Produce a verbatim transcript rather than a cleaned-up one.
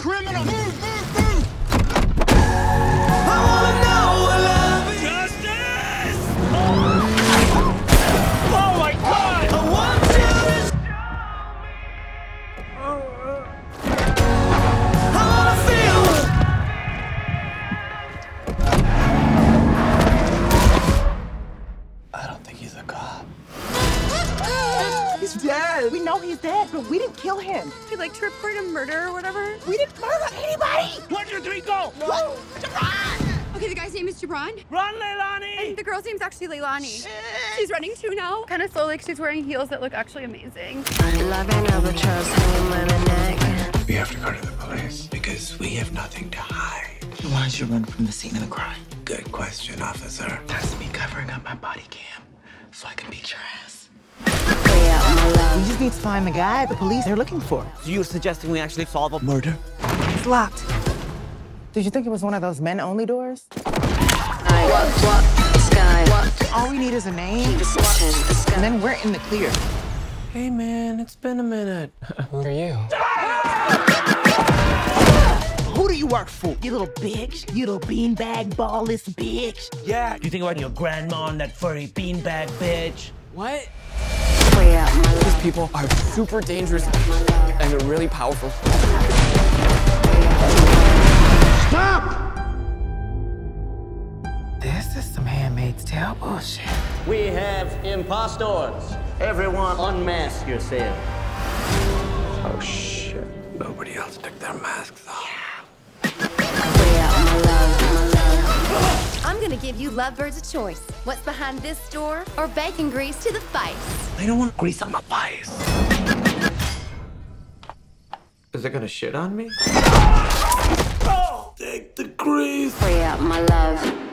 criminal! Move, move, move! I wanna know what love is! Justice! Oh my God! I want you to show me! I wanna feel! I don't think he's a cop. He's dead. We know he's dead, but we didn't kill him. He like to report a murder or whatever. We didn't murder anybody. One, two, three, go. No. What? Jibran. Okay, the guy's name is Jibran. Run, Leilani. And the girl's name's actually Leilani. Shit. She's running too now. Kind of slow, like she's wearing heels that look actually amazing. We have to go to the police because we have nothing to hide. Why did you run from the scene of the crime? Good question, officer. That's me covering up my body cam so I can beat your ass. We just need to find the guy the police are looking for. So you're suggesting we actually solve a murder? It's locked. Did you think it was one of those men-only doors? All we need is a name, and then we're in the clear. Hey, man, it's been a minute. Who are you? Who do you work for? You little bitch. You little beanbag ballless bitch. Yeah. You think about your grandma and that furry beanbag bitch? What? These people are super dangerous, and they're really powerful. Stop! This is some Handmaid's Tale bullshit. We have impostors. Everyone unmask yourself. Oh, shit. Nobody else took their masks off. I'm gonna give you lovebirds a choice. What's behind this door or bacon grease to the face? I don't want grease on my face. Is it gonna shit on me? Oh, take the grease. Free up my love.